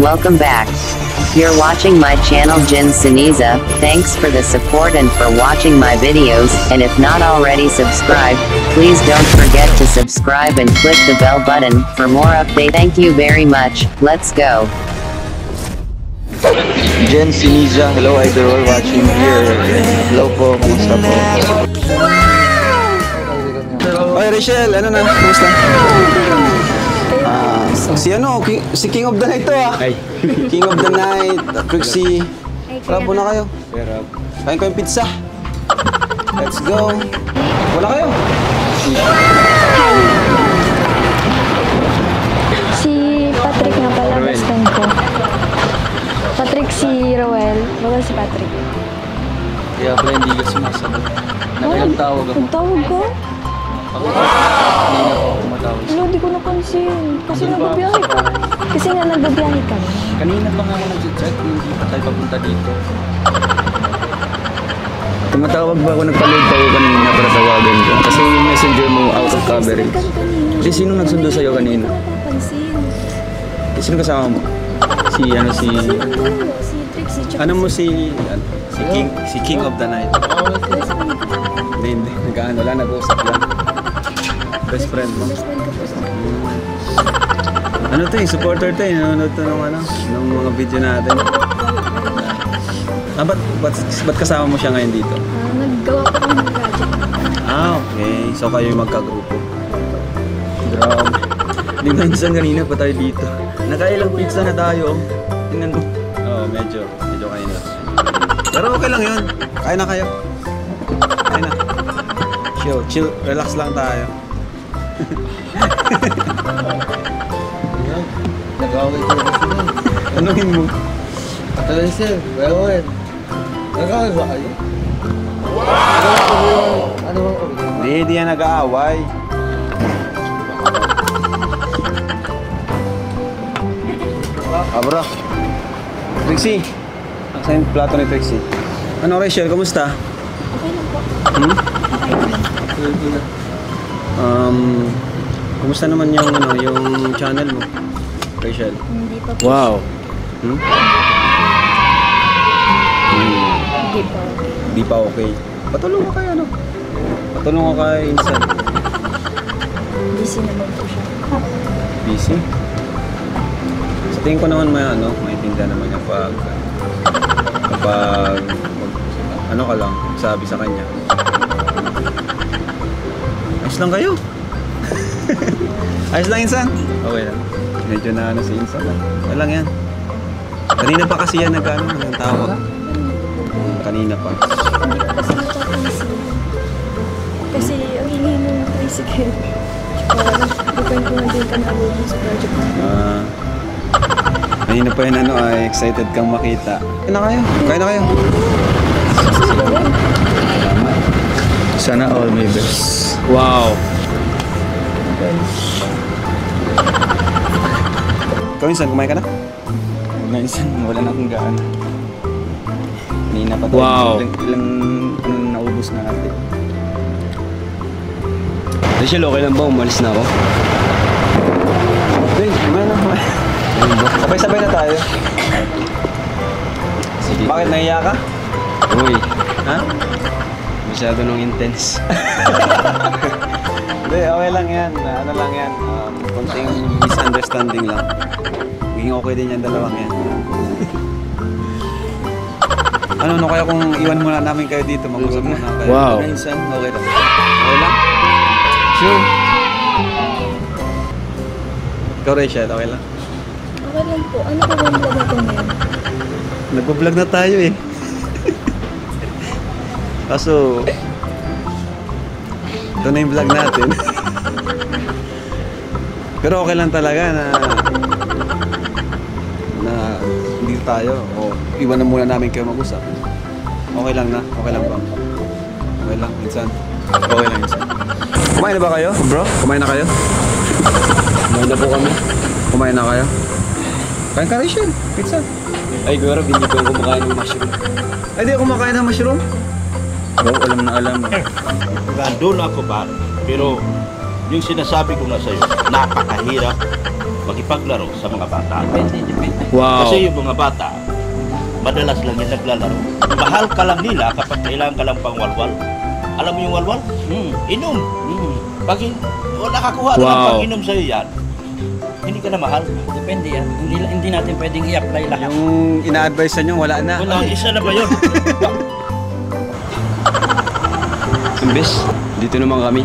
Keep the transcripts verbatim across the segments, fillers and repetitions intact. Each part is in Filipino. Welcome back. You're watching my channel Jin Suniza. Thanks for the support and for watching my videos, and if not already subscribed, please don't forget to subscribe and click the bell button for more updates. Thank you very much. Let's go. Jin Suniza, hello idol, watching here. Hello po, kumusta po? Oy Rachel, ano na? Kumusta? Ah, si ano, King, si King of the Night to ah. King of the Night, Trixie. Tara po na kayo. Kain ko yung pizza. Let's go. Wala kayo? Si Patrick nga pala, best friend ko. Patrick si Roel. Roel si Patrick. Kaya pala hindi ka sumasagot. Nakayagtawag ako. Nagtawag ko? Wow! Ano, di ko na-consume. Kasi nagbabiyahe ka. Kasi nga nagbabiyahe ka. Kanina pa nga ako nag-check. Hindi pa tayo papunta dito. Tumatawag ba ako? Nagpaload pa ako kanina para tawagan ko. Kasi yung messenger mo out of coverage. Kasi sino nagsundo sa'yo kanina? Sino kasama mo? Si ano si... Ano mo si... Si King, si King of the Night. Hindi, hindi. Nagkaan. Wala, nag-uusap lang. Best friend mo? Best friend ko po. Ano to eh? Supporter to eh. Nanonood to ng ano? Ng mga video natin. Ah, ba't, ba't, ba't kasama mo siya ngayon dito? Ah, naggawa ko ng project. Ah, okay. So kayo yung magkagrupo. Grabe. Hindi na insan kanina pa tayo dito. Nakailang pizza na tayo. Tingnan mo. Oo, medyo. Medyo kayo na. Pero okay lang yun. Kaya na kayo. Kaya na. Chill, chill. Relax lang tayo. Nag-away ko na sila. Anongin mo? Atala niya sir, Roel. Nag-away ba kayo? Wow! Ano bang away ka? Hindi, hindi yan nag-away. Abra. Trixie. Saan yung plato ni Trixie? Ano Rachel, kamusta? Okay lang po. Hmm? Okay lang. Um, kumusta naman yung ano, yung channel mo, Rachel? Hindi pa po. Wow. Hmm? Hmm. Hindi pa. Hindi pa okay. Patulong ko kay ano? Patulong ko kay Insan. Busy naman po siya. Busy? Sa so, tingin ko naman may ano, may tinda naman yung pag kapag ano ka lang, sabi sa kanya. Ayos lang kayo. Ayos lang, Insan. Okay lang. Medyo na ano si Insan. Ayos lang yan. Kanina pa kasi yan nagkaano ng tawag. Hmm, kanina pa. Hindi ko kasi natatansin. Kasi ang hilihin mo ng tricycle. Tsaka, bukain ko na din ka nabubong sa project mo. Ah. Kanina pa yun ano ay excited kang makita. Kaya na kayo. Kaya na kayo. Sana all my best. Wow. Ikaw Insan, kumain ka na? Na Insan, wala na akong gaan. Kanina pa tayo. Wow. Ilang, ilang, ilang naubos na natin. Rachel, okay lang ba? Umalis na ako? Hey, kumain na kumain. Sabay-sabay na tayo. Sige. Bakit nahiya ka? Uy. Ha? Masyado nung intense. Hindi, okay lang yan. Ano lang yan. Um, konting misunderstanding lang. Maging okay din yan, dalawang yan. Ano, no kaya kung iwan muna namin kayo dito, mag-usap muna kayo. Wow. Minsan, okay lang. Okay lang? Sure. Ikaw, Rachel, okay lang? Okay lang po. Ano ka bang vlog ako ngayon? Nagpa-vlog na tayo eh. Kaso... ito na yung vlog natin. Pero okay lang talaga na na hindi tayo o iwan na muna namin kayo mag-usap. Okay lang na? Okay lang ba? Okay lang, Insan. Okay lang, Insan. Kumain na ba kayo, bro? Kumain na kayo? Kumain na po kami. Kumain na kayo? Kain ka, Rachel. Pizza. Ay, Goro, hindi ko kumakain ng mushroom. Ay, di ako kumakain ng mushroom? Bro, alam na alam. Nandun ako ba? Pero yung sinasabi ko na sa'yo, napakahirap makipaglaro sa mga bata. Wow. Kasi yung mga bata, madalas lang yung naglalaro. Mahal ka lang nila kapag kailangan ka lang pang walwal. Alam mo yung walwal? Hmm. Inom. Hmm. Pag nakakuha wow. ng pag-inom sa'yo yan, hindi ka na mahal. Depende yan. Hindi, hindi natin pwedeng i-apply lahat. Yung ina-advise sa nyo, wala na. Wala, ay. Isa na ba yun? Imbes, dito naman kami.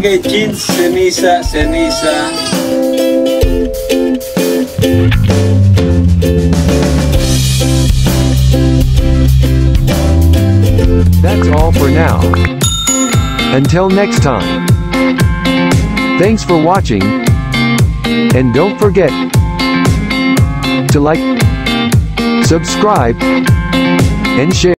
Kay Kids, Senisa, Senisa. That's all for now. Until next time. Thanks for watching. And don't forget to like, subscribe, and share.